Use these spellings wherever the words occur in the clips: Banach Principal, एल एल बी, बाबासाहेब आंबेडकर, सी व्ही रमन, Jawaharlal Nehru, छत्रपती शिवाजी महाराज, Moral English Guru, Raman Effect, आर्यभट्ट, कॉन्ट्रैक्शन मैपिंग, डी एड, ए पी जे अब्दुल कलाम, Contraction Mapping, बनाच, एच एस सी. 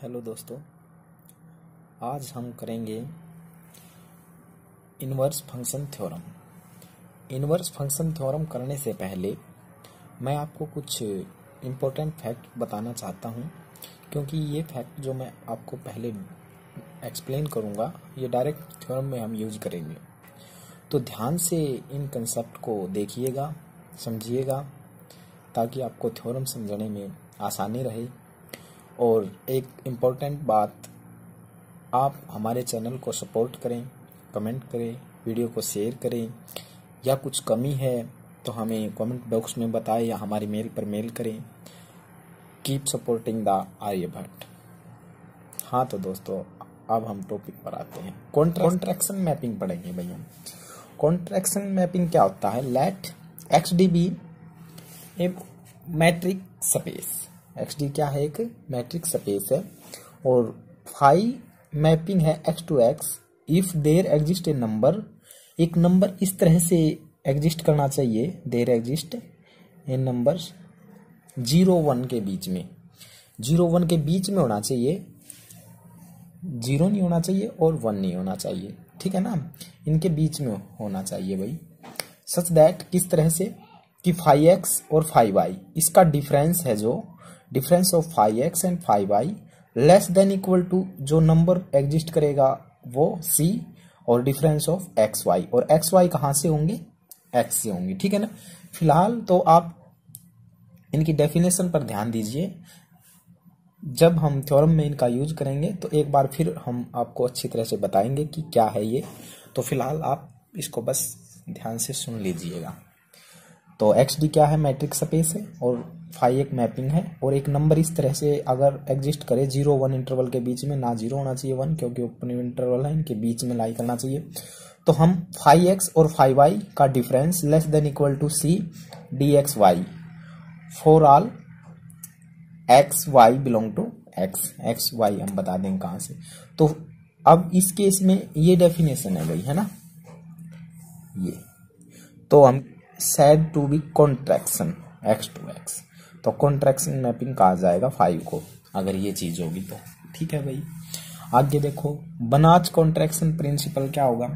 Hello दोस्तों, आज हम करेंगे inverse function theorem. Inverse function theorem करने से पहले मैं आपको कुछ इम्पोर्टेंट फैक्ट बताना चाहता हूं, क्योंकि ये फैक्ट जो मैं आपको पहले एक्सप्लेन करूंगा ये डायरेक्ट थ्योरम में हम यूज करेंगे। तो ध्यान से इन कंसेप्ट को देखिएगा, समझिएगा, ताकि आपको थ्योरम समझने में आसानी रहे। और एक इम्पॉर्टेंट बात, आप हमारे चैनल को सपोर्ट करें, कमेंट करें, वीडियो को शेयर करें, या कुछ कमी है तो हमें कमेंट बॉक्स में बताएं या हमारी मेल पर मेल करें। Keep supporting the आर्यभट्ट। हाँ तो दोस्तों, अब हम टॉपिक पर आते हैं। कॉन्ट्रैक्शन मैपिंग पढ़ेंगे भैया। कॉन्ट्रैक्शन मैपिंग क्या होता है? Let X D be a metric space. X D क्या है? एक मैट्रिक स्पेस है। और फाई मैपिंग है X to X. If there exist a number, एक नंबर इस तरह से एग्जिस्ट करना चाहिए, देयर एग्जिस्ट ए नंबर 0-1 के बीच में, 0-1 के बीच में होना चाहिए, 0 नहीं होना चाहिए और 1 नहीं होना चाहिए, ठीक है ना, इनके बीच में होना चाहिए भाई। सच दैट, किस तरह से कि फाई एक्स और फाई वाई, इसका डिफरेंस है, जो difference of phi X and phi Y less than equal to, जो नंबर एग्जिस्ट करेगा वो सी, और डिफरेंस ऑफ एक्स वाई, और एक्स वाई कहाँ से होंगे? एक्स से होंगे, ठीक है ना। फिलहाल तो आप इनकी डेफिनेशन पर ध्यान दीजिए, जब हम थ्योरम में इनका यूज करेंगे तो एक बार फिर हम आपको अच्छी तरह से बताएंगे कि क्या है ये। तो फिलहाल आप इसको बस ध्यान से सुन लीजिएगा। तो एक्स डी क्या है? मैट्रिक स्पेस है, और फाई एक मैपिंग है, और एक नंबर इस तरह से अगर एग्जिस्ट करे 0-1 इंटरवल के बीच में, ना 0 होना चाहिए 1, क्योंकि ओपन इंटरवल है, इनके बीच में लाई करना चाहिए। तो हम फाई एक्स और फाई वाई का difference less than equal to C D X Y for all X Y belong to X. X Y हम बता देंगे कहाँ से। तो अब इस केस में ये डेफिनेशन है भाई, है ना, ये तो हम said to be contraction X to x, तो कॉन्ट्रैक्शन मैपिंग कहा जाएगा 5 को, अगर ये चीज होगी तो, ठीक है भाई। आगे देखो, बनाच कॉन्ट्रैक्शन प्रिंसिपल क्या होगा?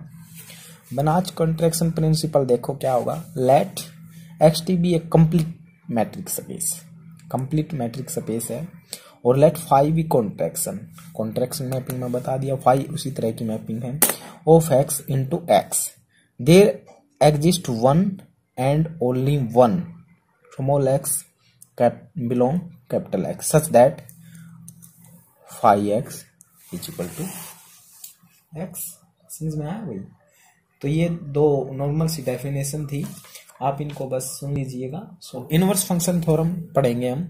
बनाच कॉन्ट्रैक्शन प्रिंसिपल देखो क्या होगा, let X T be a complete metric space, complete metric space है, और let phi be contraction. कॉन्ट्रैक्शन मैपिंग में बता दिया, फाई उसी तरह की मैपिंग है, of X into X. There exist 1 and only 1 small X belong capital X, such that phi x is equal to X. समझ में आया भाई? तो ये दो नॉर्मल सी डेफिनेशन थी, आप इनको बस सुन लीजिएगा। सो इनवर्स फंक्शन थ्योरम पढ़ेंगे हम।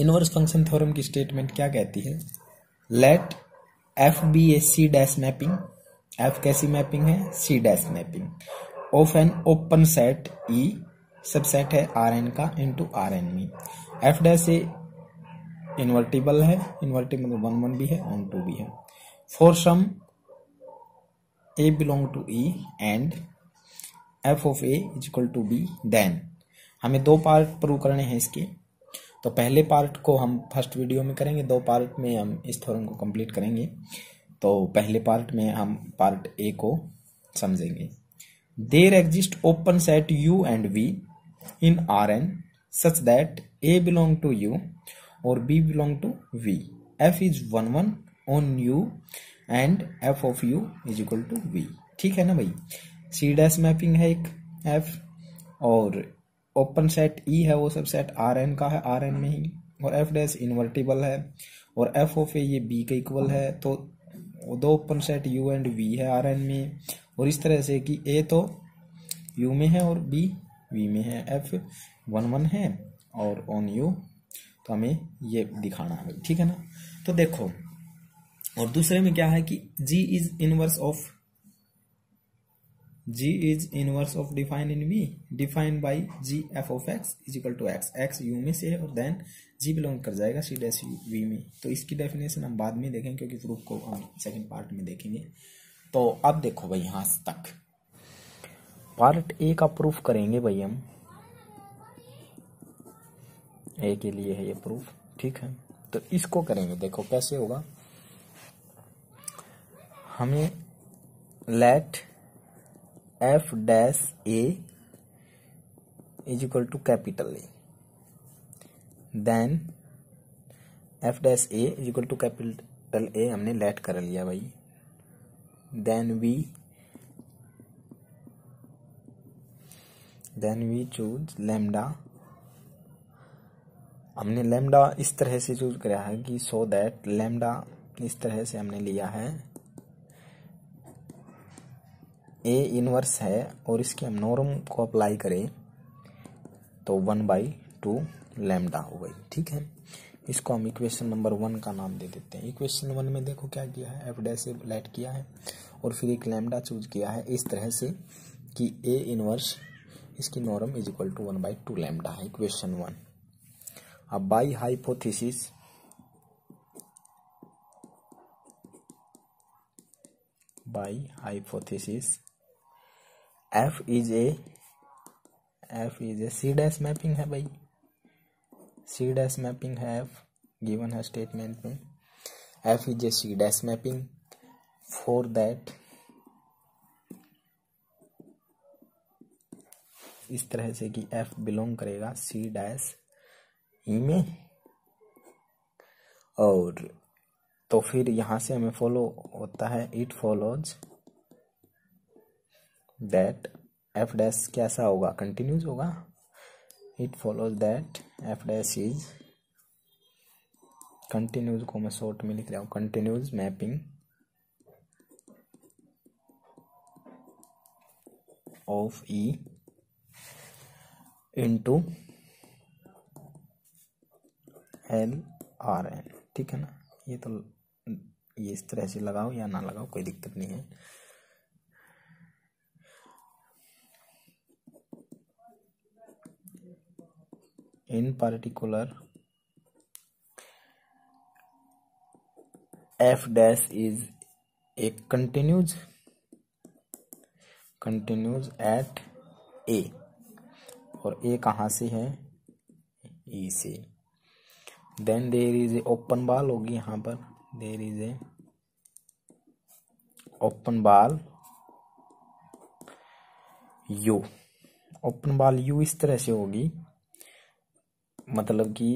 इनवर्स फंक्शन थ्योरम की स्टेटमेंट क्या कहती है? Let F be a C dash mapping. F कैसी मैपिंग है? C dash mapping of an open set E, subset है आर एन का, इंटू आर एन में। एफ डैश ए इन्वर्टिबल है, इन्वर्टिबल 1-1 भी है, 1-2 भी है, for some A belong to E and F of A is equal to B. Then हमें 2 part prove करने हैं इसके। तो पहले पार्ट को हम फर्स्ट वीडियो में करेंगे, 2 पार्ट में हम इस थ्योरम को कंप्लीट करेंगे। तो पहले पार्ट में हम पार्ट ए को समझेंगे। There exist open set U and V in R N such that A belong to U और B belong to V. F is 1-1 on U and F of U is equal to V, ठीक है ना भाई। C dash mapping है एक F, और open set ई है, वो सब सेट आर एन का है, आर एन में ही, और एफ डैश इन्वर्टिबल है, और एफ ऑफ ए ये बी के इक्वल है। तो 2 open set U and V है आर एन में, और इस तरह से कि ए तो यू में है और बी वी में है, एफ 1-1 है और ऑन यू, तो हमें ये दिखाना है, ठीक है ना। तो देखो, और दूसरे में क्या है कि G is inverse of define in V, define by G F of x is equal to X. X U में से है और देन जी बिलोंग कर जाएगा सी डैश वी में। तो इसकी डेफिनेशन हम बाद में देखेंगे, क्योंकि प्रूफ को हम सेकंड पार्ट में देखेंगे। तो अब देखो भाई, यहाँ तक पार्ट ए का प्रूफ करेंगे भाई हम। ए के लिए है ये प्रूफ, ठीक है। तो इसको करेंगे, देखो कैसे होगा। हमें let F dash A is equal to capital A, then F dash A is equal to capital A हमने लेट कर लिया भाई, देन वी चूज लैम्डा। हमने लैम्डा इस तरह से चूज किया है कि सो दैट लैम्डा इस तरह से हमने लिया है, ए इनवर्स है और इसके हम नॉर्म को अप्लाई करें तो 1/2 लैम्डा हो गई। ठीक है, इसको हम इक्वेशन नंबर 1 का नाम दे देते हैं। इक्वेशन 1 में देखो क्या किया है, एफ डैश ए लेट किया है और फिर एक लैम्डा चूज किया है इस तरह से कि ए इनवर्स इसकी norm is equal to 1/2 lambda है, इक्वेशन 1। अब by hypothesis F is a C dash mapping है भाई, सी डैश मैपिंग है एफ, गिवन है स्टेटमेंट में F is a C dash mapping. For that इस तरह से कि एफ बिलोंग करेगा सी डैश ई में, और तो फिर यहाँ से हमें फॉलो होता है it follows that F dash कैसा होगा, कंटिन्यूज होगा। It follows that F dash is continuous को मैं शॉर्ट में लिख रहा हूँ, continuous mapping of E into L R N. ठीक है ना, ये तो ये इस तरह से लगाओ या ना लगाओ कोई दिक्कत नहीं है। In particular F dash is एक कंटिन्यूज एट ए, और ए कहाँ से है, ई से। Then there is a open ball होगी यहाँ पर, there is a open ball U इस तरह से होगी, मतलब कि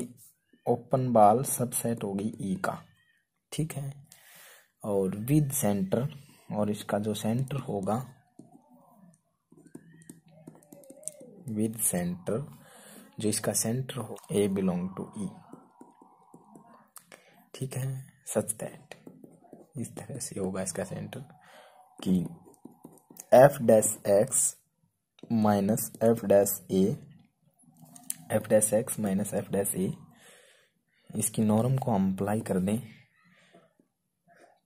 ओपन बाल सबसेट होगी ई का। ठीक है, और विद सेंटर, और इसका जो सेंटर होगा विद सेंटर, जो इसका सेंटर हो ए बिलोंग टू ई। ठीक है, सच दैट इस तरह से होगा इसका सेंटर कि F dash X minus F dash A, F dash X minus F dash A इसकी नॉर्म को हम अप्लाई कर दें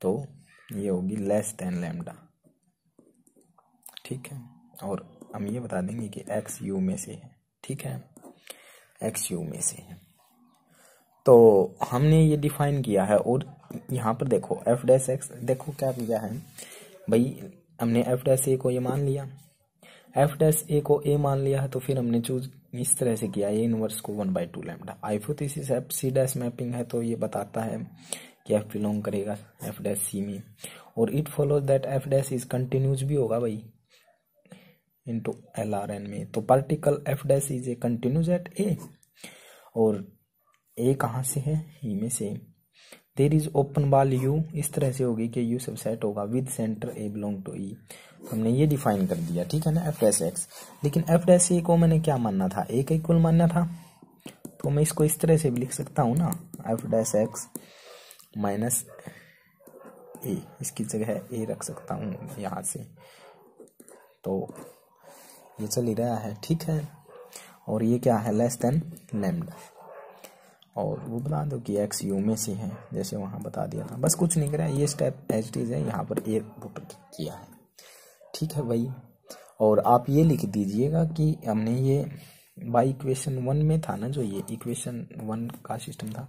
तो ये होगी लेस देन लैम्डा। ठीक है, और हम ये बता देंगे कि एक्स यू में से है। ठीक है, एक्स यू में से है। तो हमने ये डिफाइन किया है, और यहाँ पर देखो एफ डैश एक्स, देखो क्या किया है भाई, हमने एफ डैश ए को ये मान लिया, एफ डैश ए को ए मान लिया है, तो फिर हमने चूज इस तरह से किया ए इनवर्स को 1/2 lambda. Hypothesis F C dash mapping है तो ये बताता है कि एफ बिलोंग करेगा एफ डैश सी में, और it follows that F dash is continuous भी होगा भाई इंटू एल आर एन में। तो particular F dash is a continuous at A, और ए कहाँ से है, ई में से। There is open ball U इस तरह से होगी कि यू सबसेट होगा with centre A belong to E. हमने ये डिफाइन कर दिया। ठीक है ना, एफ डैश एक्स, लेकिन एफ डैश ए को मैंने क्या मानना था, ए का इक्वल मानना था, तो मैं इसको इस तरह से भी लिख सकता हूँ ना, F dash X minus A, इसकी जगह ए रख सकता हूँ यहाँ से, तो ये चल ही रहा है। ठीक है, और ये क्या है, लेस देन लैम्डा, और वो बता दो कि एक्स यू में से है जैसे वहाँ बता दिया था, बस कुछ नहीं करा, ये स्टेप एच डीज है, यहाँ पर ए पुट किया है। ठीक है भाई, और आप ये लिख दीजिएगा कि हमने ये बाई इक्वेशन 1 में था ना, जो ये इक्वेशन 1 का सिस्टम था,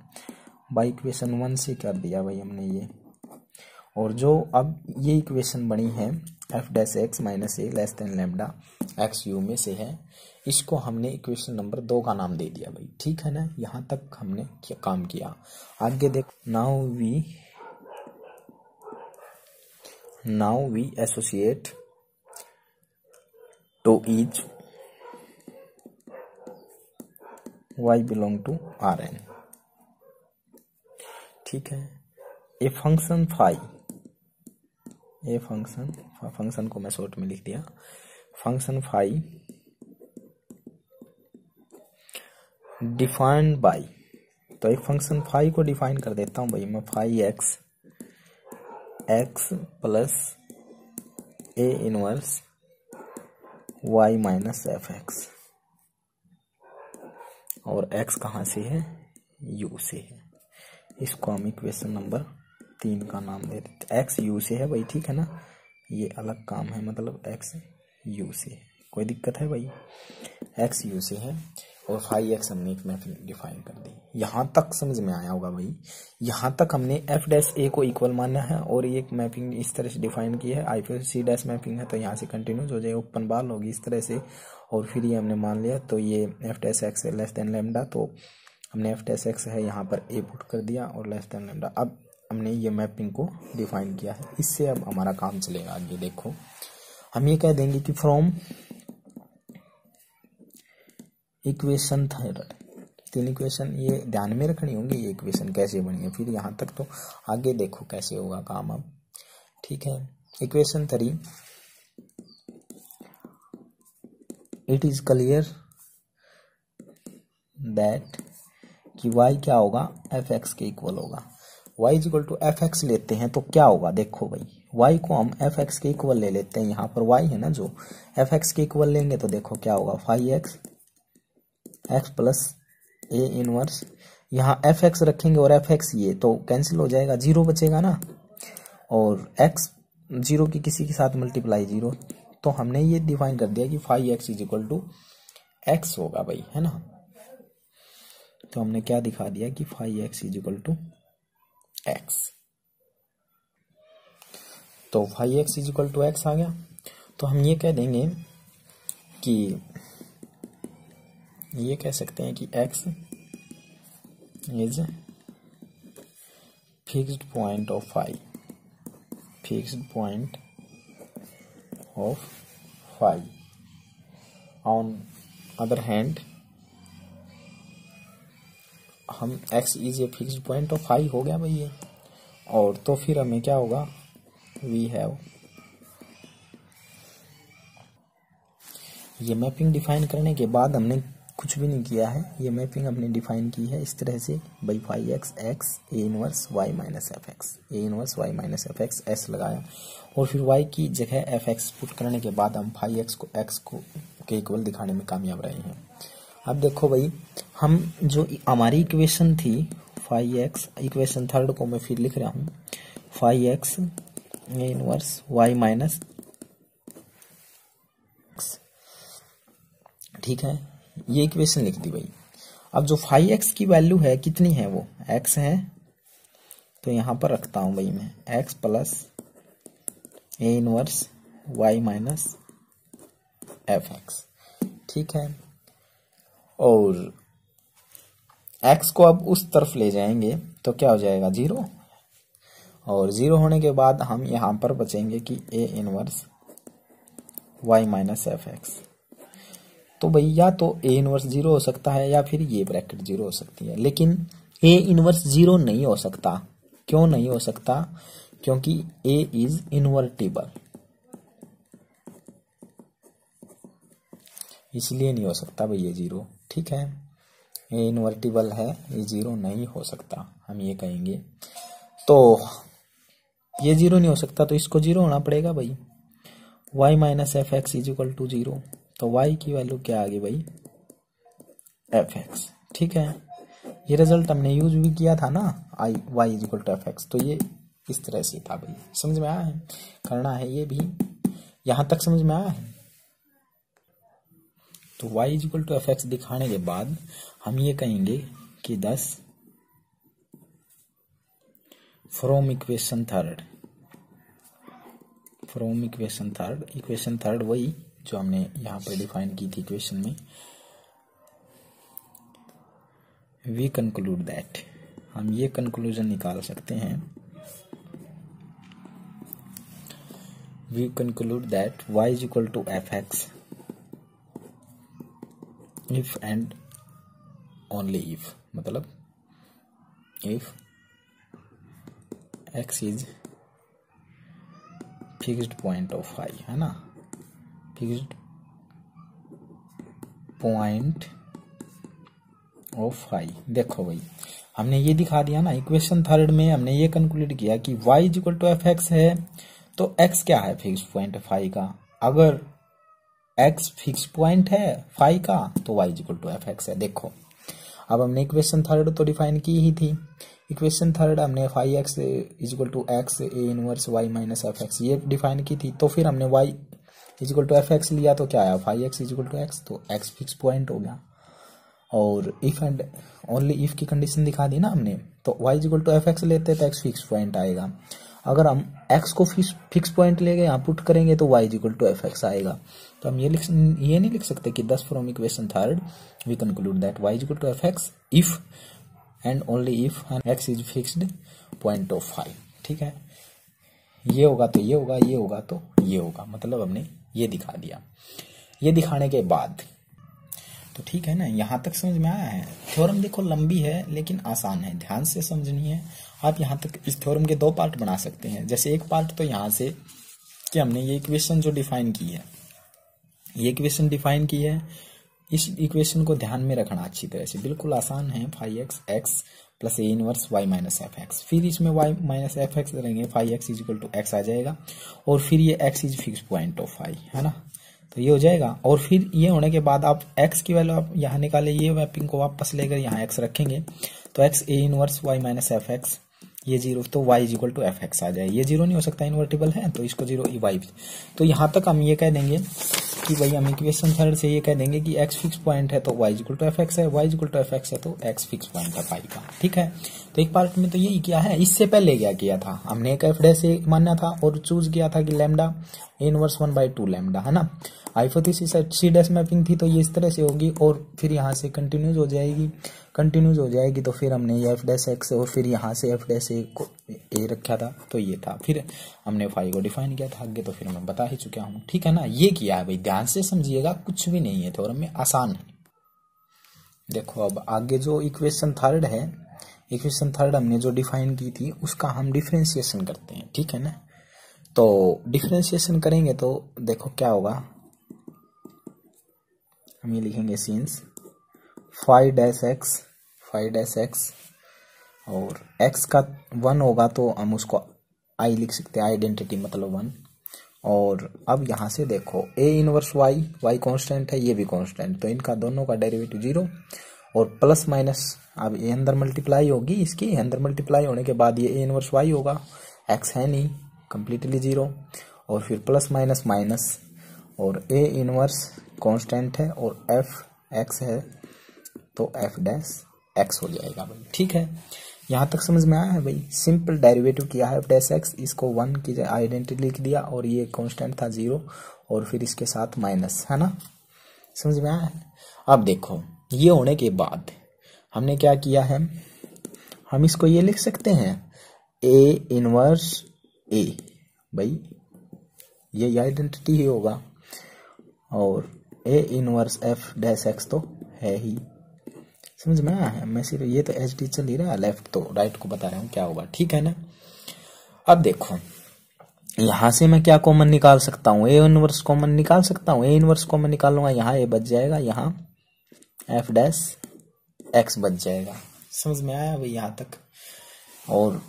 बाई इक्वेशन 1 से कर दिया भाई हमने ये, और जो अब ये इक्वेशन बनी है F dash X minus A less than lambda X U में से है। इसको हमने इक्वेशन नंबर 2 का नाम दे दिया भाई, ठीक है ना। यहाँ तक हमने काम किया। आगे देख, now we associate to each y belong to R N, ठीक है। ए फंक्शन को मैं शॉर्ट में लिख दिया, फंक्शन फाई डिफाइंड बाई, तो एक फंक्शन फाई को डिफाइन कर देता हूं भाई मैं, फाई एक्स एक्स प्लस ए inverse y minus F X, और x कहाँ से है, u से है। इसको हम इक्वेशन नंबर 3 का नाम दे देते, x u से है भाई, ठीक है ना। ये अलग काम है, मतलब x u से है, कोई दिक्कत है भाई, x u से है। और फाई एक्स हमने एक मैपिंग डिफाइन कर दी। यहाँ तक समझ में आया होगा भाई, यहाँ तक हमने एफ डैश ए को इक्वल माना है और ये एक मैपिंग इस तरह से डिफाइन की है। आई फिर सी डैश मैपिंग है तो यहाँ से कंटिन्यूज हो जाए, ओपन बाल होगी इस तरह से। और फिर ये हमने मान लिया, तो ये F dash X less than lambda, तो हमने एफ डैश एक्स है यहाँ पर ए पुट कर दिया और लेस देन लेमडा। अब हमने ये मैपिंग को डिफाइन किया है, इससे अब हमारा काम चलेगा। आगे देखो, हम ये कह देंगे कि फ्रॉम इक्वेशन थर्ड, 3 इक्वेशन ये ध्यान में रखनी होंगी, ये इक्वेशन कैसे बनेंगे। फिर यहाँ तक तो आगे देखो कैसे होगा काम अब, ठीक है। Equation 3, it is clear that कि y क्या होगा, एफ एक्स के इक्वल होगा। y is equal to F x लेते हैं तो क्या होगा, देखो भाई y को हम एफ एक्स के इक्वल ले लेते हैं, यहाँ पर y है ना, जो एफ एक्स के इक्वल लेंगे तो देखो क्या होगा, फाइव एक्स एक्स प्लस ए इनवर्स, यहाँ एफ एक्स रखेंगे और एफ एक्स ये तो कैंसिल हो जाएगा, जीरो बचेगा ना, और एक्स जीरो की किसी के साथ मल्टीप्लाई जीरो। तो हमने ये डिफाइन कर दिया कि five X is equal to X होगा भाई, है ना। तो हमने क्या दिखा दिया कि five X is equal to x, तो five X is equal to x आ गया। तो हम ये कह देंगे कि ये कह सकते हैं कि x is fixed point of phi, on other hand हम x is a fixed point of phi हो गया भाई ये। और तो फिर हमें क्या होगा, वी हैव, ये मैपिंग डिफाइन करने के बाद हमने कुछ भी नहीं किया है, ये मैपिंग हमने डिफाइन की है इस तरह से by phi X X A inverse Y minus F X, S लगाया और फिर वाई की जगह एफ एक्स पुट करने के बाद हम फाइव एक्स को एक्स को के इक्वल दिखाने में कामयाब रहे हैं। अब देखो भाई, हम जो हमारी इक्वेशन थी फाइव एक्स, इक्वेशन थर्ड को मैं फिर लिख रहा हूँ, फाइव एक्स ए इनवर्स वाई माइनस, ठीक है, ये इक्वेशन लिख दी भाई। अब जो फाइव एक्स की वैल्यू है कितनी है, वो एक्स है, तो यहाँ पर रखता हूँ भाई मैं, एक्स प्लस ए inverse Y minus F X, ठीक है। और एक्स को अब उस तरफ ले जाएंगे तो क्या हो जाएगा, जीरो, और जीरो होने के बाद हम यहाँ पर बचेंगे कि ए inverse Y minus F x. तो भाई या तो ए इनवर्स जीरो हो सकता है या फिर ये ब्रैकेट जीरो हो सकती है, लेकिन ए इनवर्स जीरो नहीं हो सकता। क्यों नहीं हो सकता, क्योंकि ए इज इनवर्टिबल, इसलिए नहीं हो सकता भाई ये जीरो, ठीक है। ए इनवर्टिबल है, ये जीरो नहीं हो सकता, हम ये कहेंगे। तो ये जीरो नहीं हो सकता तो इसको जीरो होना पड़ेगा भाई। Y minus F x is equal to zero, तो y की वैल्यू क्या आ गई भाई, एफ एक्स, ठीक है। ये रिजल्ट हमने यूज भी किया था ना, y is equal to F x, तो ये इस तरह से था भाई। समझ में आया है, करना है ये भी, यहाँ तक समझ में आया है। तो y is equal to F x दिखाने के बाद हम ये कहेंगे कि 10 from equation third, from equation third. Equation third वही जो हमने यहाँ पर डिफाइन की थी इक्वेशन में। वी कंक्लूड दैट, हम ये कंक्लूजन निकाल सकते हैं, we conclude that y is equal to F x if and only if, मतलब if x is fixed point of phi, है ना, फिक्स्ड पॉइंट ऑफ फाई। देखो भाई हमने ये दिखा दिया ना इक्वेशन थर्ड में, हमने ये कंक्लूड किया कि y is equal to F x है तो x क्या है, फिक्स पॉइंट फाई का। अगर x फिक्स पॉइंट है फाई का तो y is equal to F x है। देखो अब हमने इक्वेशन थर्ड तो डिफाइन की ही थी, इक्वेशन थर्ड हमने phi x is equal to x A inverse Y minus F x ये डिफाइन की थी। तो फिर हमने y is equal to F x लिया तो क्या आया, phi x is equal to x, तो एक्स फिक्स पॉइंट हो गया। और इफ एंड ओनली इफ की कंडीशन दिखा दी ना हमने, तो y is equal to F x लेते हैं तो x फिक्स पॉइंट आएगा। अगर हम x को फिक्स पॉइंट लेके यहाँ पुट करेंगे तो y is equal to F x आएगा। तो हम ये नहीं लिख सकते कि thus from equation third we conclude that y is equal to F x if and only if x is fixed point of phi. ठीक है, ये होगा तो ये होगा, ये होगा तो ये होगा, मतलब हमने ये दिखा दिया। ये दिखाने के बाद तो ठीक है ना, यहाँ तक समझ में आया है। थ्योरम देखो लंबी है लेकिन आसान है, ध्यान से समझनी है। आप यहाँ तक इस थ्योरम के दो पार्ट बना सकते हैं, जैसे एक पार्ट तो यहाँ से कि हमने ये इक्वेशन जो डिफाइन की है, ये इक्वेशन डिफाइन की है, इस इक्वेशन को ध्यान में रखना अच्छी तरह से, बिल्कुल आसान है। फाई एक्स एक्स प्लस ए inverse Y minus F x, फिर इसमें वाई माइनस एफ एक्स करेंगे, phi x is equal to x आ जाएगा, और फिर ये x is fix point of phi, है ना, तो ये हो जाएगा। और फिर ये होने के बाद आप x की वैल्यू आप यहाँ निकाले, ये मैपिंग को वापस लेकर यहाँ x रखेंगे तो x a inverse y minus F x ये जीरो, तो y is equal to F x आ जाए। ये जीरो नहीं हो सकता, इन्वर्टेबल है तो इसको जीरो वाई। तो यहाँ तक हम ये कह देंगे कि भाई हम इक्वेशन थर्ड से ये कह देंगे कि x फिक्स पॉइंट है तो y is equal to F x है, y is equal to F x है तो x फिक्स पॉइंट है पाई का। ठीक है, तो एक पार्ट में तो यही किया है। इससे पहले क्या किया था हमने, एक एफ डैश ए माना था और चूज किया था कि लैम्डा इनवर्स 1/2 लैम्डा, है ना, हाइपोथेसिस सी डैश मैपिंग थी तो ये इस तरह से होगी और फिर यहाँ से कंटिन्यूज हो जाएगी, कंटिन्यूज हो जाएगी। तो फिर हमने ये एफ डैश एक्स और फिर यहाँ से एफ डैश ए को ए रखा था तो ये था, फिर हमने फाई को डिफाइन किया था आगे, तो फिर मैं बता ही चुका हूँ। ठीक है ना, ये किया है भाई, ध्यान से समझिएगा, कुछ भी नहीं है थ्योरम में, आसान है। देखो अब आगे जो इक्वेशन थर्ड है, इक्वेशन थर्ड हमने जो डिफाइन की थी उसका हम डिफ्रेंसिएशन करते हैं। ठीक है ना, तो डिफ्रेंसिएशन करेंगे तो देखो क्या होगा, हम ये लिखेंगे सिंस फाई डैश एक्स और एक्स का 1 होगा तो हम उसको आई लिख सकते हैं, आइडेंटिटी मतलब 1। और अब यहाँ से देखो a inverse y, y constant है, ये भी कांस्टेंट, तो इनका दोनों का डेरिवेटिव 0 और प्लस माइनस, अब ये अंदर मल्टीप्लाई होगी, इसकी अंदर मल्टीप्लाई होने के बाद ये ए इनवर्स वाई होगा, एक्स है नहीं, कंप्लीटली 0, और फिर प्लस माइनस माइनस, और ए इनवर्स कांस्टेंट है और एफ एक्स है तो एफ डैश एक्स हो जाएगा भाई। ठीक है, यहाँ तक समझ में आया है भाई, सिंपल डेरिवेटिव किया है एफ डैश एक्स, इसको 1 की आइडेंटिटी लिख दिया और ये कांस्टेंट था 0 और फिर इसके साथ माइनस, है ना, समझ में आया है। अब देखो ये होने के बाद हमने क्या किया है, हम इसको ये लिख सकते हैं ए इनवर्स ए, भाई ये आइडेंटिटी ही होगा, और a inverse f dash x तो है ही, समझ में आया है। मैं सिर्फ ये तो एच डी चल ही रहा, लेफ्ट तो राइट को बता रहा हूँ क्या होगा। ठीक है ना, अब देखो यहाँ से मैं क्या कॉमन निकाल सकता हूँ, ए इनवर्स कॉमन निकाल सकता हूँ, ए इनवर्स कॉमन निकाल लूंगा, यहाँ ए बच जाएगा, यहाँ एफ डैश एक्स बच जाएगा, समझ में आया भाई यहाँ तक। और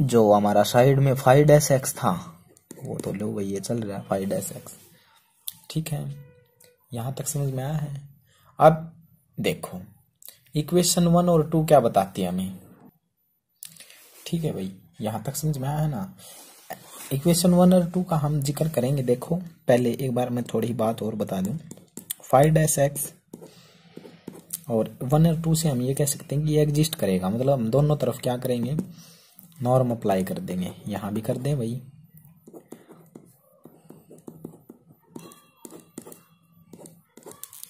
जो हमारा साइड में फाई डैश एक्स था वो तो लो भाई ये चल रहा है फाई डैश एक्स। ठीक है, यहाँ तक समझ में आया है। अब देखो इक्वेशन 1 और 2 क्या बताती है हमें। ठीक है भाई, यहाँ तक समझ में आया है ना, इक्वेशन 1 और 2 का हम जिक्र करेंगे। देखो पहले एक बार मैं थोड़ी बात और बता दूं, फाई डैश एक्स और 1 और 2 से हम ये कह सकते हैं कि ये एग्जिस्ट करेगा, मतलब हम दोनों तरफ क्या करेंगे, नॉर्म अप्लाई कर देंगे, यहाँ भी कर दें भाई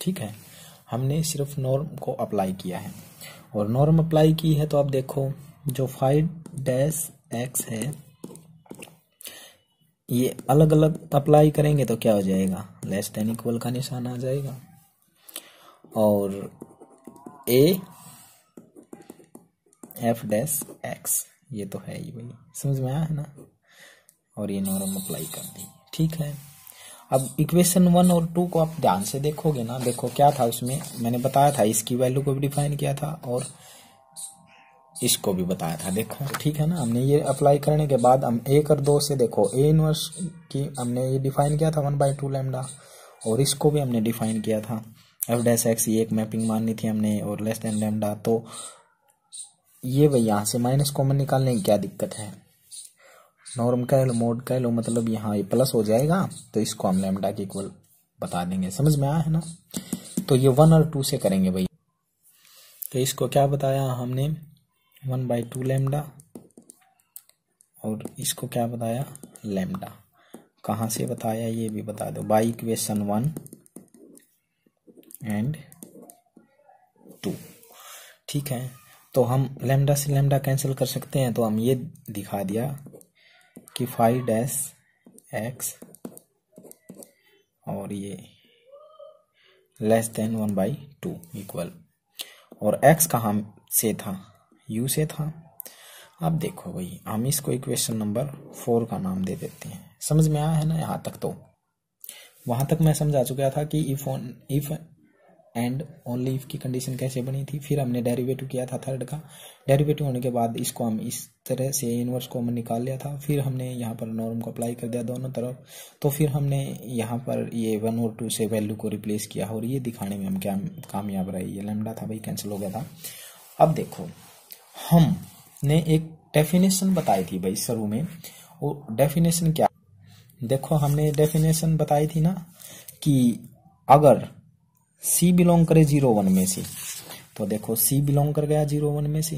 ठीक है, हमने सिर्फ नॉर्म को अप्लाई किया है और नॉर्म अप्लाई की है तो आप देखो जो 5-x है ये अलग अलग अप्लाई करेंगे तो क्या हो जाएगा, लेस देन इक्वल का निशान आ जाएगा और a(f'(x) ये तो है ही भाई, समझ में आया है ना। और ये नॉर्म अप्लाई कर दी, ठीक है। अब इक्वेशन 1 और 2 को आप ध्यान से देखोगे ना, देखो क्या था उसमें, मैंने बताया था इसकी वैल्यू को भी डिफाइन किया था और इसको भी बताया था, देखो ठीक है ना। हमने ये अप्लाई करने के बाद हम 1 और 2 से देखो ए इनवर्स की हमने ये डिफाइन किया था 1/2 लैम्डा और इसको भी हमने डिफाइन किया था f'(x) ये एक मैपिंग माननी थी हमने और लेस देन लैम्डा। तो ये भाई यहाँ से माइनस कॉमन निकालने की क्या दिक्कत है, नॉर्म कह लो मोड कह लो, मतलब यहाँ ये प्लस हो जाएगा तो इसको हम लैम्डा के इक्वल बता देंगे, समझ में आया है ना। तो ये 1 और 2 से करेंगे भाई, तो इसको क्या बताया हमने 1/2 लैम्डा और इसको क्या बताया लैम्डा। कहाँ से बताया ये भी बता दो, बाय इक्वेशन 1 एंड 2, ठीक है। तो हम लैम्डा से लैम्डा कैंसिल कर सकते हैं, तो हम ये दिखा दिया कि 5'x और ये लेस देन 1/2 इक्वल, और x कहाँ से था, u से था। अब देखो भाई हम इसको इक्वेशन नंबर 4 का नाम दे देते हैं, समझ में आया है ना। यहाँ तक तो वहाँ तक मैं समझा चुका था कि इफ एंड ओनली इफ की कंडीशन कैसे बनी थी। फिर हमने डेरिवेटिव किया था थर्ड का, डेरिवेटिव होने के बाद इसको हम इस तरह से इनवर्स कॉमन निकाल लिया था। फिर हमने यहाँ पर नॉर्म को अप्लाई कर दिया दोनों तरफ, तो फिर हमने यहाँ पर ये 1 और 2 से वैल्यू को रिप्लेस किया और ये दिखाने में हम क्या कामयाब रहे, ये लैम्डा था भाई कैंसिल हो गया था। अब देखो हमने एक डेफिनेशन बताई थी भाई शुरू में, वो डेफिनेशन क्या, देखो हमने डेफिनेशन बताई थी ना कि अगर C बिलोंग करे 0-1 में से, तो देखो C बिलोंग कर गया 0-1 में से,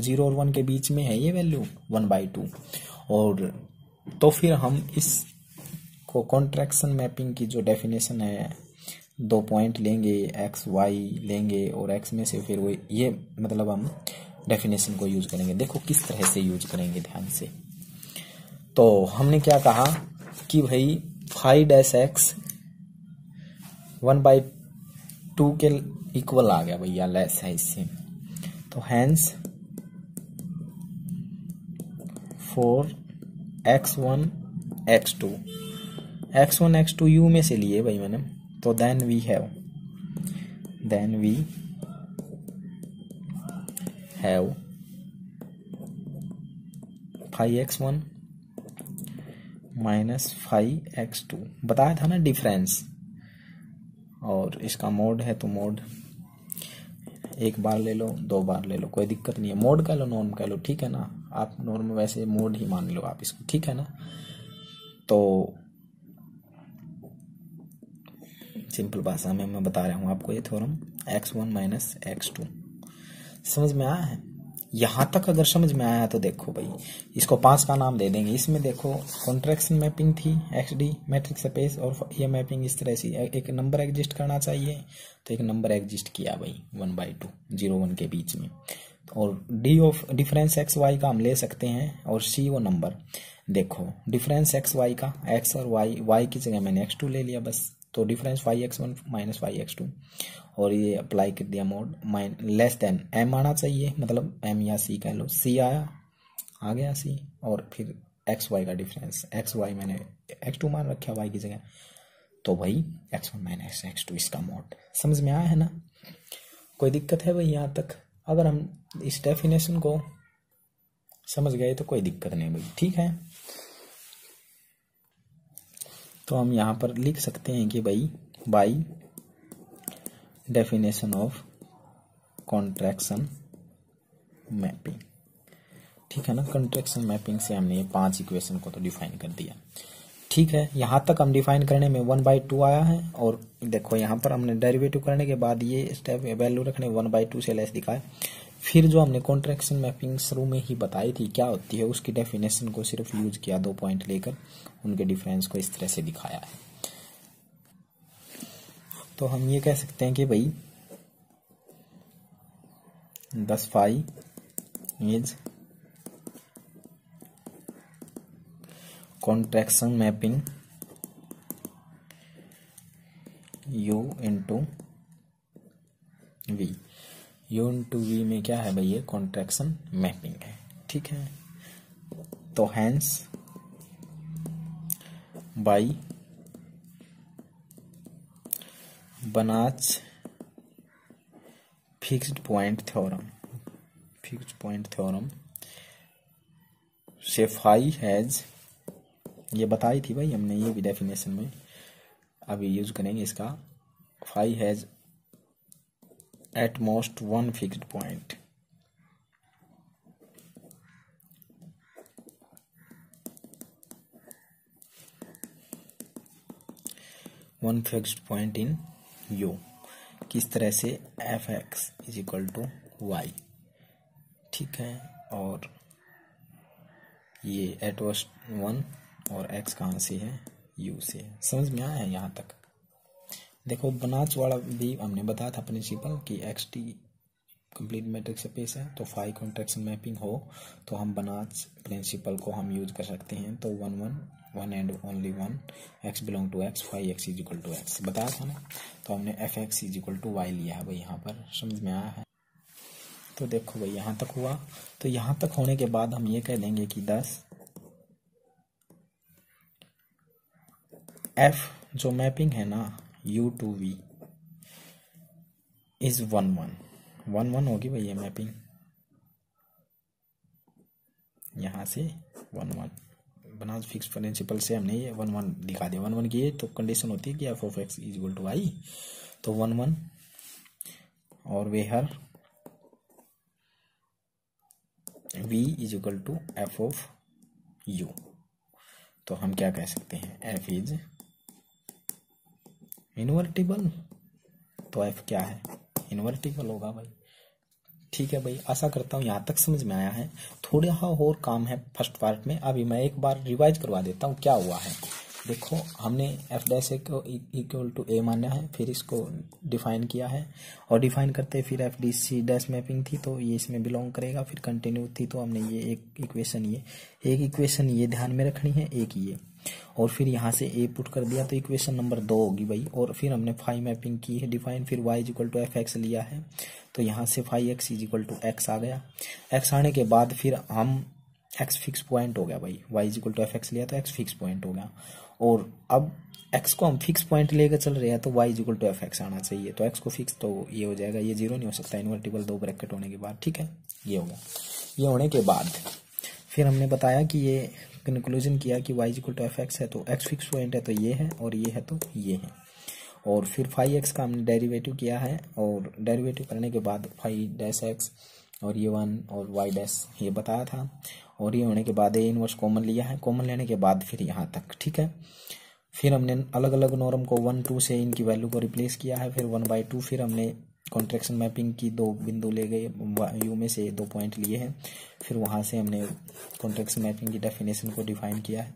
0 और 1 के बीच में है ये वैल्यू 1/2, और तो फिर हम इसको कॉन्ट्रैक्शन मैपिंग की जो डेफिनेशन है, 2 पॉइंट लेंगे x y लेंगे और x में से फिर वो ये मतलब हम डेफिनेशन को यूज करेंगे। देखो किस तरह से यूज करेंगे ध्यान से। तो हमने क्या कहा कि भाई 5'x 1/2 के इक्वल आ गया भैया, लेस है इससे, तो हैंस 4 x1 x2 u में से लिए भाई मैंने, तो then we have 5x1 - 5x2, बताया था ना डिफरेंस, और इसका मोड है तो मोड 1 बार ले लो 2 बार ले लो कोई दिक्कत नहीं है, मोड कह लो नॉर्म कह लो, ठीक है ना। आप नॉर्म वैसे मोड ही मान लो आप इसको, ठीक है ना। तो सिंपल भाषा में मैं बता रहा हूँ आपको ये थ्योरम x1 - x2, समझ में आया है। यहाँ तक अगर समझ में आया तो देखो भाई इसको 5 का नाम दे देंगे। इसमें देखो कॉन्ट्रैक्शन मैपिंग थी, XD मैट्रिक्स स्पेस, और ये मैपिंग इस तरह से एक नंबर एग्जिस्ट करना चाहिए, तो एक नंबर एग्जिस्ट किया भाई 1/2 0-1 के बीच में, और D ऑफ डिफरेंस XY का हम ले सकते हैं, और C वो नंबर। देखो डिफरेंस XY का X और Y की जगह मैंने X2 ले लिया बस, तो डिफरेंस 5x1 - 5x2, और ये अप्लाई कर दिया मोड लेस देन m आना चाहिए, मतलब m या c कह लो, c आया आ गया c, और फिर एक्स वाई का डिफरेंस, एक्स वाई मैंने x2 मान रखा y की जगह, तो भाई x1 - x2 इसका मोड, समझ में आया है ना। कोई दिक्कत है भाई यहाँ तक, अगर हम इस डेफिनेशन को समझ गए तो कोई दिक्कत नहीं भाई, ठीक है। तो हम यहाँ पर लिख सकते हैं कि भाई by definition of कॉन्ट्रैक्शन मैपिंग, ठीक है ना। कॉन्ट्रैक्शन मैपिंग से हमने ये 5 इक्वेशन को तो डिफाइन कर दिया, ठीक है। यहाँ तक हम डिफाइन करने में 1/2 आया है, और देखो यहाँ पर हमने डेरिवेटिव करने के बाद ये स्टेप वैल्यू रखने 1/2 से लेस दिखाए। फिर जो हमने कॉन्ट्रैक्शन मैपिंग शुरू में ही बताई थी क्या होती है, उसकी डेफिनेशन को सिर्फ यूज किया, 2 पॉइंट लेकर उनके डिफरेंस को इस तरह से दिखाया है। तो हम ये कह सकते हैं कि भाई 10 phi is कॉन्ट्रैक्शन मैपिंग U into v. U into v में क्या है भाई, ये कॉन्ट्रैक्शन मैपिंग है, ठीक है। तो hence by बनाच fixed point theorem से फाई हैज, ये बताई थी भाई हमने, ये भी डेफिनेशन में अभी यूज करेंगे इसका। Phi has at most one fixed point, one fixed point in U। किस तरह से fx is equal to y, ठीक है। और ये एट वर्स्ट 1 और x कहाँ से है, U से। समझ में आया है यहाँ तक? देखो बनाच वाला भी हमने बताया था प्रिंसिपल कि xt कंप्लीट मैट्रिक्स स्पेस है, तो फाई कॉन्ट्रैक्शन मैपिंग हो तो हम बनाच प्रिंसिपल को हम यूज कर सकते हैं। तो 1 and only 1, x belong to x, phi x is equal to x बताया था ना। तो हमने f x is equal to y लिया है भाई यहाँ पर, समझ में आया है? तो देखो भाई यहाँ तक हुआ। तो यहाँ तक होने के बाद हम ये कह देंगे कि 10 f जो मैपिंग है ना U टू V इज 1 1 होगी भाई ये मैपिंग, यहाँ से 1 1 बनाच फिक्स प्रिंसिपल से हमने ये 1 1 दिखा दिया। 1 1 की ये तो कंडीशन होती है कि F of x is equal to Y, तो 1 1 और where we is equal to F of you. तो हम क्या कह सकते हैं, एफ इज इन्वर्टिबल। तो एफ क्या है, इन्वर्टिबल होगा भाई, ठीक है भाई। आशा करता हूँ यहाँ तक समझ में आया है। थोड़ा हाँ और काम है फर्स्ट पार्ट में, अभी मैं एक बार रिवाइज करवा देता हूँ क्या हुआ है। देखो हमने एफ डैश ए को इक्वल टू ए माना है, फिर इसको डिफाइन किया है और डिफाइन करते फिर f d c dash mapping थी तो ये इसमें बिलोंग करेगा, फिर कंटिन्यू थी तो हमने ये एक इक्वेशन ये ध्यान में रखनी है, एक ये, और फिर यहाँ से ए पुट कर दिया तो इक्वेशन नंबर 2 होगी भाई। और फिर हमने फाई मैपिंग की है डिफाइन, फिर y is equal to F x लिया है तो यहाँ से phi x is equal to x आ गया। एक्स आने के बाद फिर हम x फिक्स पॉइंट हो गया भाई, y is equal to F x लिया तो x फिक्स पॉइंट हो गया। और अब x को हम फिक्स पॉइंट लेकर चल रहे हैं तो y is equal to F x आना चाहिए, तो x को फिक्स, तो ये हो जाएगा, ये जीरो नहीं हो सकता इन्वर्टिबल 2 ब्रैकेट होने के बाद, ठीक है। ये होगा, ये होने के बाद फिर हमने बताया कि ये कंक्लूजन किया कि y equal to F x है तो x फिक्स पॉइंट है तो ये है और ये है तो ये है। और फिर फाई एक्स का हमने डेरिवेटिव किया है और डेरिवेटिव करने के बाद फाई डैश एक्स और ये 1 और y डैश ये बताया था। और ये होने के बाद ए इनवर्स कॉमन लिया है, कॉमन लेने के बाद फिर यहाँ तक, ठीक है। फिर हमने अलग अलग नॉर्म को 1 2 से इनकी वैल्यू को रिप्लेस किया है, फिर 1/2। फिर हमने कॉन्ट्रैक्शन मैपिंग की 2 बिंदु ले गए, यू में से 2 पॉइंट लिए हैं, फिर वहाँ से हमने कॉन्ट्रैक्शन मैपिंग की डेफिनेशन को डिफाइन किया है।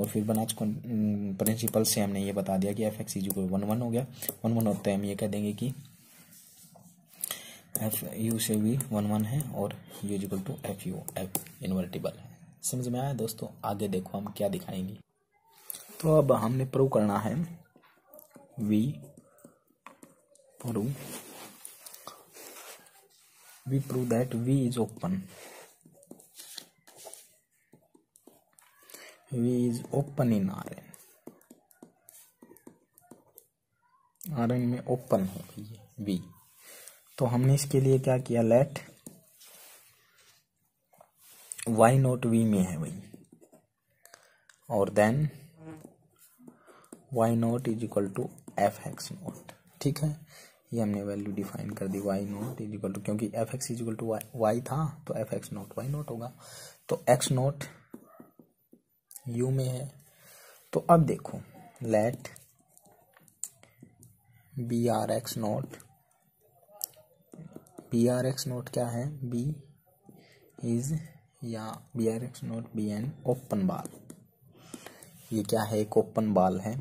और फिर बनाच प्रिंसिपल से हमने ये बता दिया कि एफ एक्स इज इक्वल 1 1 हो गया। 1 1 होते हैं हम ये कह देंगे कि एफ यू से भी 1 1 है और u is equal to f u, f invertible है। समझ में आया दोस्तों? आगे देखो हम क्या दिखाएंगे। तो अब हमने प्रूव करना है, we prove that v is open in Rn में ओपन है ये v। तो हमने इसके लिए क्या किया, लेट y नॉट v में है भाई और then y not is equal to F x not, ठीक है। ये हमने वैल्यू डिफाइन कर दी, y not is equal to, क्योंकि f x is equal to y था तो f x not y not होगा। तो एक्स नॉट यू में है। तो अब देखो, let b are x not क्या है, b इज या b are x not be an open ball. ये क्या है, एक ओपन बाल है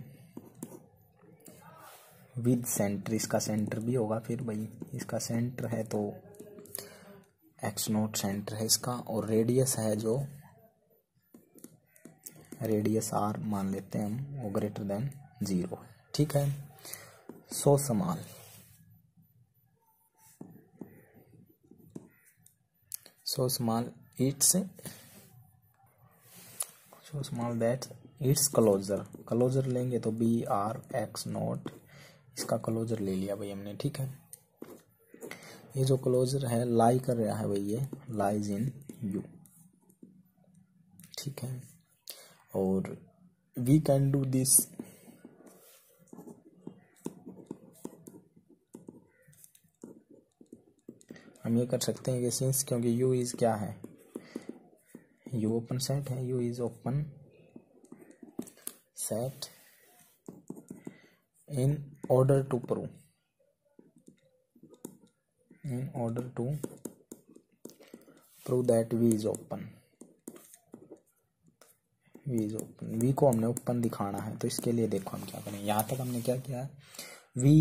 विद सेंटर, इसका सेंटर भी होगा फिर भाई, इसका सेंटर है तो एक्स नोट सेंटर है इसका, और रेडियस है जो रेडियस आर मान लेते हैं हम, वो ग्रेटर देन 0 है, ठीक है। सो समान so small that its closure लेंगे तो बी आर एक्स नोट, इसका क्लोजर ले लिया भाई हमने, ठीक है। ये जो क्लोजर है लाई कर रहा है भाई, ये लाइज इन यू, ठीक है। और वी कैन डू दिस, हम ये कर सकते हैं कि सिंस क्योंकि U इज क्या है, U ओपन सेट है, U is open set in order to prove that V is open, V को हमने ओपन दिखाना है। तो इसके लिए देखो हम क्या करें, यहाँ तक हमने क्या किया है, V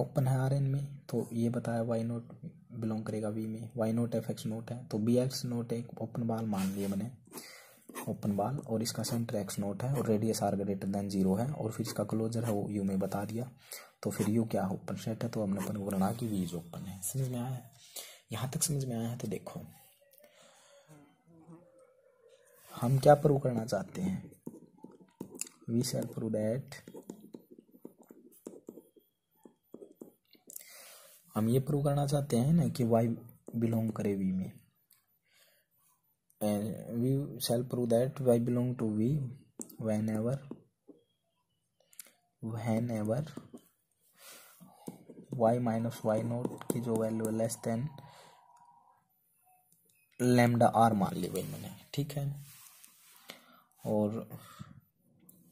ओपन है आर एन में, तो ये बताया वाई नोट बिलोंग करेगा वी में, y note f x note है, तो बी एक्स नोट एक ओपन बाल मान लिए मैंने, ओपन बाल, और इसका सेंटर एक्स नोट है, और रेडियस आर ग्रेटर देन 0 है, और फिर इसका क्लोजर है वो यू में बता दिया, तो फिर यू क्या है ओपन सेट है, तो हमने अपन को बना कि वी इज ओपन है। समझ में आया, यहाँ तक समझ में आया है। तो देखो हम क्या प्रूव करना चाहते हैं, वी शैल प्रूव दैट, हम ये प्रूव करना चाहते हैं ना कि y बिलोंग करे v में, and we shall prove that y belong to v whenever y minus y note की जो value less than lambda r मान ली भाई मैंने, ठीक है। और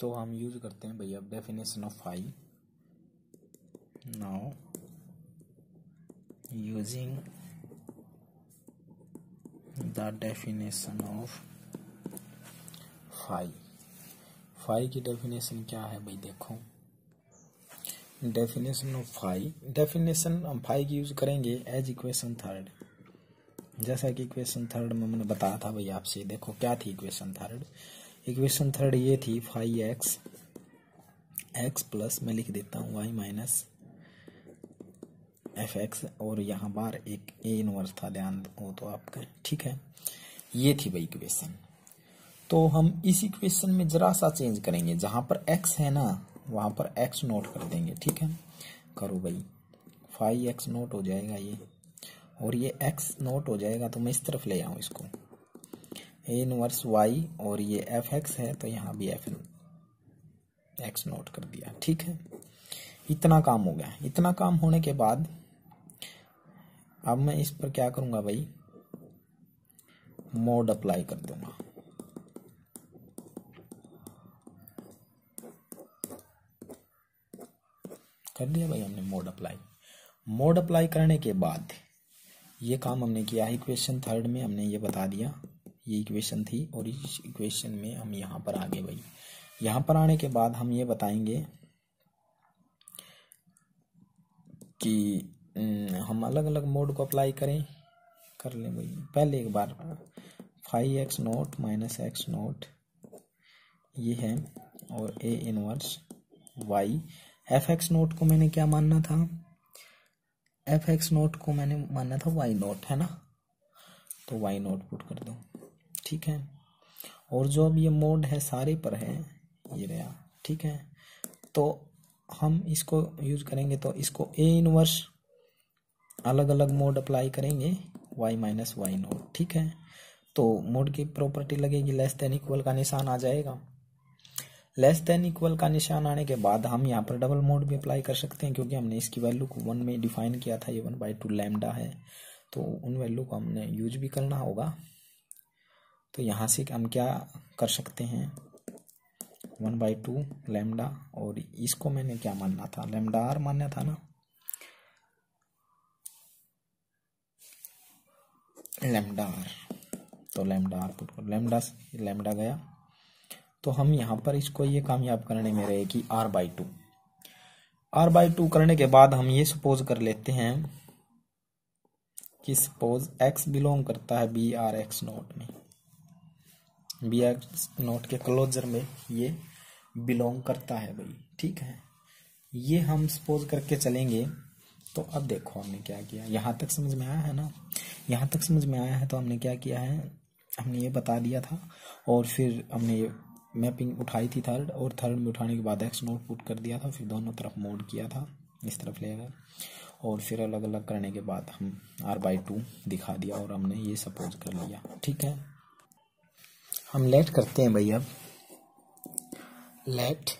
तो हम यूज करते हैं भैया definition of i, now using the definition of phi, phi की definition क्या है भाई, देखो definition of phi, definition हम phi की यूज करेंगे as equation third, जैसा कि equation third में मैंने बताया था भाई आपसे। देखो क्या थी equation third ये थी phi x प्लस मैं लिख देता हूँ y माइनस एफ एक्स, और यहाँ बार एक ए इनवर्स था, ध्यान हो तो आपका, ठीक है। ये थी भाई इक्वेशन। तो हम इस इक्वेशन में जरा सा चेंज करेंगे, जहाँ पर एक्स है ना वहाँ पर एक्स नोट कर देंगे, ठीक है। करो भाई, फाइव एक्स नोट हो जाएगा ये, और ये एक्स नोट हो जाएगा तो मैं इस तरफ ले आऊँ इसको, ए इनवर्स वाई, और ये एफ एक्स है तो यहाँ भी एफ एक्स नोट कर दिया, ठीक है। इतना काम हो गया। इतना काम होने के बाद अब मैं इस पर क्या करूंगा भाई, मोड अप्लाई कर दूंगा, कर दिया भाई हमने मोड अप्लाई। मोड अप्लाई करने के बाद ये काम हमने किया, इक्वेशन थर्ड में हमने ये बता दिया, ये इक्वेशन थी, और इस इक्वेशन में हम यहाँ पर आ गए भाई। यहाँ पर आने के बाद हम ये बताएंगे कि हम अलग अलग मोड को अप्लाई करें, कर लें भाई। पहले एक बार five x note minus x note ये है, और a inverse y, f x note को मैंने क्या मानना था, एफ एक्स नोट को मैंने मानना था वाई नोट, है ना, तो वाई नोट पुट कर दो, ठीक है। और जो अब ये मोड है सारे पर है, ये रहा, ठीक है। तो हम इसको यूज करेंगे, तो इसको ए इनवर्स अलग अलग मोड अप्लाई करेंगे, वाई माइनस वाई नोट, ठीक है। तो मोड की प्रॉपर्टी लगेगी, लेस देन इक्वल का निशान आ जाएगा। लेस देन इक्वल का निशान आने के बाद हम यहाँ पर डबल मोड भी अप्लाई कर सकते हैं, क्योंकि हमने इसकी वैल्यू को 1 में डिफाइन किया था, ये 1/2 लैम्डा है, तो उन वैल्यू को हमने यूज भी करना होगा। तो यहाँ से हम क्या कर सकते हैं, 1/2 लैम्डा, और इसको मैंने क्या मानना था, लैम्डा आर मानना था ना, लैम्डा आर, तो लैम्डा आर पुट कर, लैम्डा गया। तो हम यहाँ पर इसको ये कामयाब करने में रहे कि आर बाई टू, r/2 करने के बाद हम ये सपोज कर लेते हैं कि सपोज x बिलोंग करता है b और x नॉट में, b x नॉट के क्लोजर में ये बिलोंग करता है भाई, ठीक है। ये हम सपोज करके चलेंगे। तो अब देखो हमने क्या किया, यहाँ तक समझ में आया है ना, यहाँ तक समझ में आया है। तो हमने क्या किया है, हमने ये बता दिया था और फिर हमने ये मैपिंग उठाई थी थर्ड, और थर्ड में उठाने के बाद एक्स नोट पुट कर दिया था, फिर दोनों तरफ मोड किया था, इस तरफ ले गए और फिर अलग अलग करने के बाद हम r/2 दिखा दिया और हमने ये सपोज कर लिया, ठीक है। हम लेट करते हैं भाई, अब लेट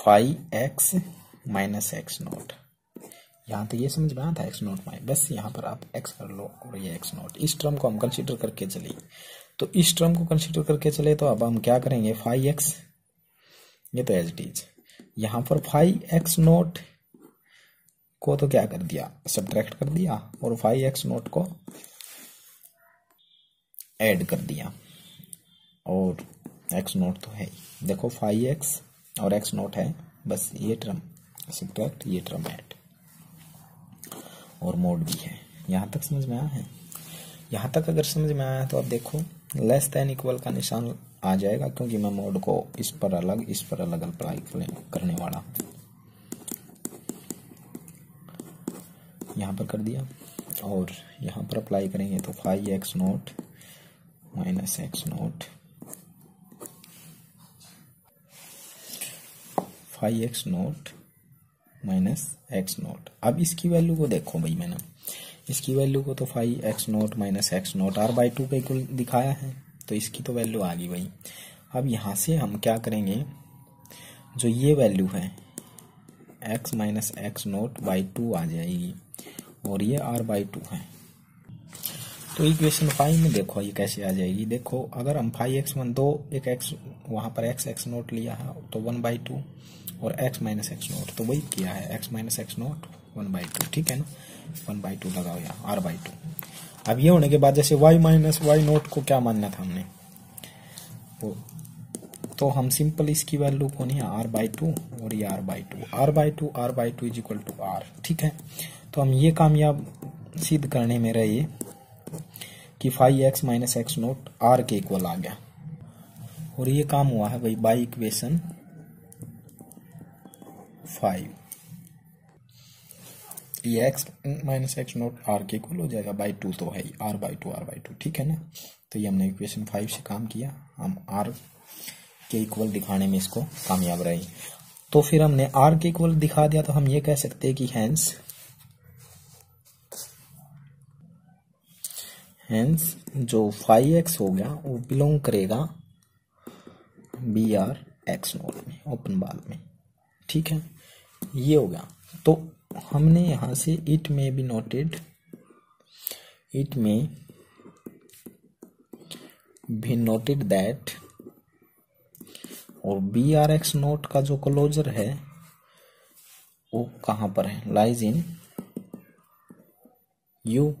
φ(x - x0), यहाँ तो ये समझ में आया था x नॉट माइनस, बस यहाँ पर आप x कर लो और ये x नॉट, इस टर्म को हम कंसीडर करके चले। तो इस टर्म को कंसीडर करके चले तो अब हम क्या करेंगे, φ(x) ये तो एज डीज, यहाँ पर φ(x0) को तो क्या कर दिया, सब्ट्रैक्ट कर दिया और φ(x0) को ऐड कर दिया और x0 तो है ही। देखो φ(x) और x नॉट है, बस ये टर्म सब्ट्रैक्ट, ये टर्म ऐड और मोड भी है। यहाँ तक समझ में आया है, यहाँ तक अगर समझ में आया तो आप देखो लेस देन इक्वल का निशान आ जाएगा, क्योंकि मैं मोड को इस पर अलग अप्लाई करने वाला। यहाँ पर कर दिया और यहाँ पर अप्लाई करेंगे तो φ(x0 - x0)। अब इसकी वैल्यू को देखो भाई, मैंने इसकी वैल्यू को तो φ(x0 - x0) r/2 पे इक्वल दिखाया है, तो इसकी तो वैल्यू आ गई भाई। अब यहाँ से हम क्या करेंगे, जो ये वैल्यू है x - x0/2 आ जाएगी और ये r/2 है। तो इक्वेशन 5 में देखो ये कैसे आ जाएगी। देखो अगर हम φ(x1) दो, एक x वहाँ पर x नोट लिया है तो 1/2 और x - x0 तो वही किया है, x - x0 1/2, ठीक है ना, 1/2 लगाओ यहाँ r/2। अब ये होने के बाद जैसे y - y0 को क्या मानना था हमने, तो हम सिंपल इसकी वैल्यू को नहीं, r/2 और ये r/2 = r, ठीक है। तो हम ये कामयाब सिद्ध करने में रहे कि φ(x - x0) r के इक्वल आ गया, और ये काम हुआ है भाई बाई इक्वेशन 5। ये x - x0 r के इक्वल हो जाएगा, by 2 तो है ही, r/2, ठीक है ना। तो ये हमने इक्वेशन 5 से काम किया, हम r के इक्वल दिखाने में इसको कामयाब रहे। तो फिर हमने r के इक्वल दिखा दिया, तो हम ये कह सकते हैं कि हैंस जो φ(x) हो गया वो बिलोंग करेगा br(x0) में, ओपन बाल में, ठीक है, ये हो गया। तो हमने यहाँ से इट में बी नोटेड दैट, और br(x0) का जो क्लोजर है वो कहाँ पर है, lies in u,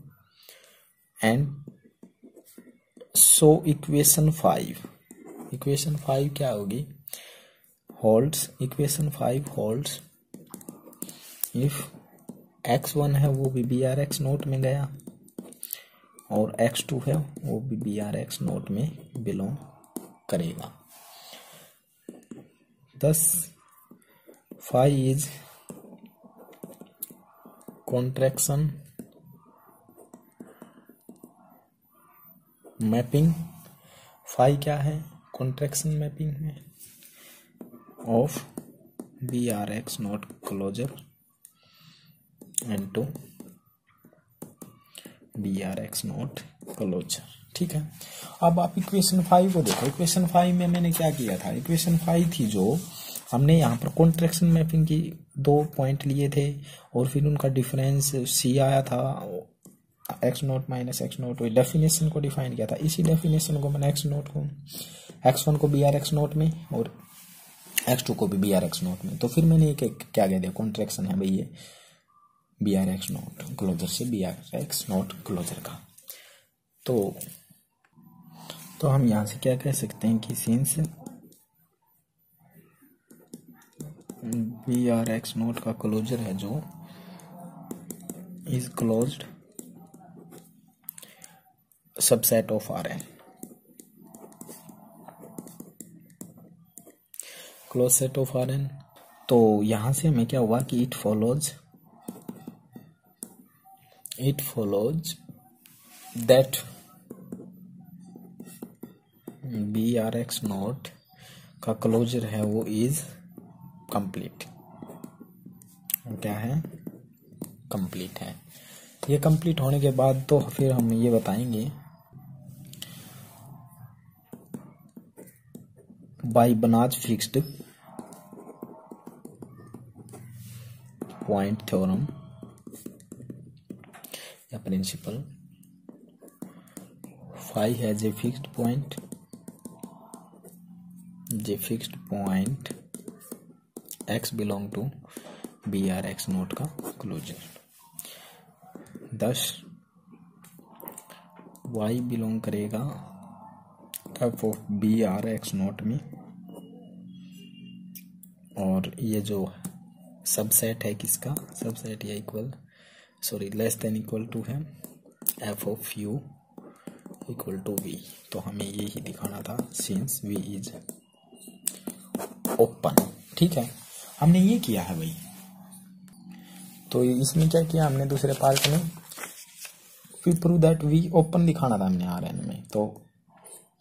and so equation 5 क्या होगी, इक्वेशन 5 होल्ड्स इफ x1 है वो भी br(x0) में गया और x2 है वो भी br(x0) में बिलोंग करेगा। Thus phi is कॉन्ट्रैक्शन मैपिंग, phi क्या है, कॉन्ट्रैक्शन मैपिंग है of br(x0) closure into br(x0) closure, ठीक है। अब आप इक्वेशन 5 को देखो, इक्वेशन 5 में मैंने क्या किया था, इक्वेशन 5 थी जो हमने यहाँ पर कॉन्ट्रैक्शन मैपिंग की, 2 पॉइंट लिए थे और फिर उनका डिफरेंस c आया था, x0 - x0, डेफिनेशन को डिफाइन किया था। इसी डेफिनेशन को मैंने x1 को br(x0) में और x2 को भी br(x0) में। तो फिर मैंने एक एक क्या कह दिया, कॉन्ट्रैक्शन है भाई ये br(x0) क्लोजर से br(x0) क्लोजर का। तो हम यहाँ से क्या कह सकते हैं कि since B are x note का क्लोजर है जो is closed subset of r n. Close set of r n. तो यहां से हमें क्या हुआ कि it follows that B are x not का क्लोजर है वो इज कंप्लीट। क्या है? कंप्लीट है। ये कंप्लीट होने के बाद तो फिर हम ये बताएंगे by बनाच fixed point theorem या principle. Phi has a fixed point, J fixed point x belong to B are x note का क्लोजर। दस वाई बिलोंग करेगा f of B are x note में, और ये जो subset है किसका, subset या equal sorry less than equal to है f of you equal to we. तो हमें ये ही दिखाना था सिंस वी इज ओपन। ठीक है, हमने ये किया है भाई। तो इसमें क्या किया हमने दूसरे पार्ट में, we prove that we open दिखाना था हमने आर एन में। तो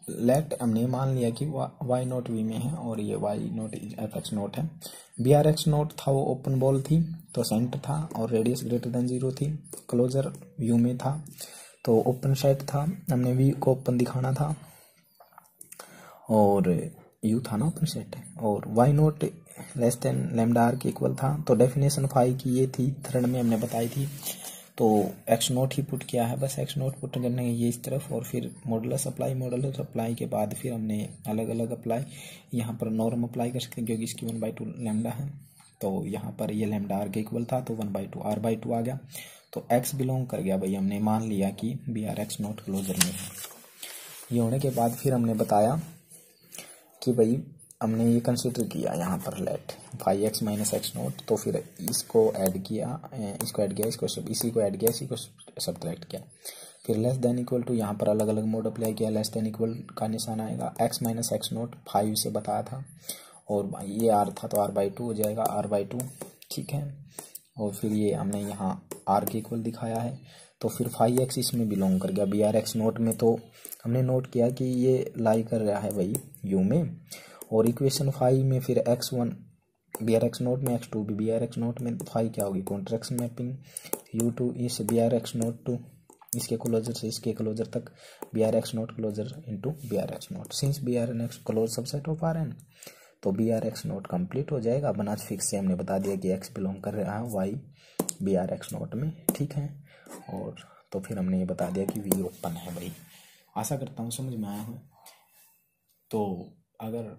लेट हमने मान लिया कि वाई नोट वी में है और ये y note f x note है। बी आर एक्स नोट था वो ओपन बॉल थी, तो सेंटर था और रेडियस ग्रेटर देन 0 थी, क्लोजर व्यू में था तो ओपन सेट था। हमने वी को ओपन दिखाना था और यू था ना ओपन सेट, और y note less than lambda r के इक्वल था। तो डेफिनेशन फाई की ये थी, थर्ड में हमने बताई थी। तो एक्स नोट ही पुट किया है, बस एक्स नोट पुट करने के ये इस तरफ, और फिर मॉडुलस अप्लाई के बाद फिर हमने अलग अलग अप्लाई, यहाँ पर नॉर्म अप्लाई कर सकते हैं क्योंकि इसकी 1/2 लैम्डा है। तो यहाँ पर ये लैम्डा आर के इक्वल था तो 1/2 r/2 आ गया। तो एक्स बिलोंग कर गया भाई, हमने मान लिया कि B are x note closure में। ये होने के बाद फिर हमने बताया कि भाई हमने ये कंसिडर किया यहाँ पर let phi x minus x note, तो फिर इसको ऐड किया इसी को सब्ट्रैक्ट किया। फिर लेस देन इक्वल टू यहाँ पर अलग अलग मोड अप्लाई किया, लेस देन इक्वल का निशान आएगा, x minus x note five से बताया था, और ये आर था तो r/2 हो जाएगा r/2। ठीक है, और फिर ये हमने यहाँ आर के इक्वल दिखाया है। तो फिर फाई एक्स इसमें बिलोंग कर गया बी आर एक्स नोट में। तो हमने नोट किया कि ये लाई कर रहा है भाई यू में, और इक्वेशन फाइव में फिर x1 B are x note में, x2 भी बी आर एक्स नोट में। फाइव क्या होगी? कॉन्ट्रैक्शन मैपिंग u2 इस B are x note to इसके क्लोजर से इसके क्लोजर तक, B are x note closure into B are x note. Since B are x close subset of r n तो B are x note complete हो जाएगा। बनाच fix से हमने बता दिया कि x बिलोंग कर रहा है y B are x note में। ठीक है, और तो फिर हमने ये बता दिया कि v ओपन है भाई। आशा करता हूँ समझ में आया हूँ। तो अगर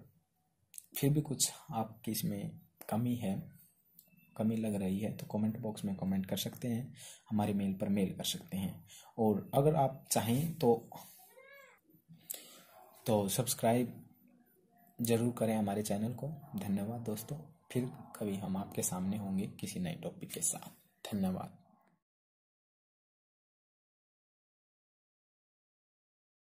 फिर भी कुछ आपकी इसमें कमी लग रही है तो कमेंट बॉक्स में कमेंट कर सकते हैं, हमारे मेल पर मेल कर सकते हैं, और अगर आप चाहें तो सब्सक्राइब ज़रूर करें हमारे चैनल को। धन्यवाद दोस्तों, फिर कभी हम आपके सामने होंगे किसी नए टॉपिक के साथ। धन्यवाद।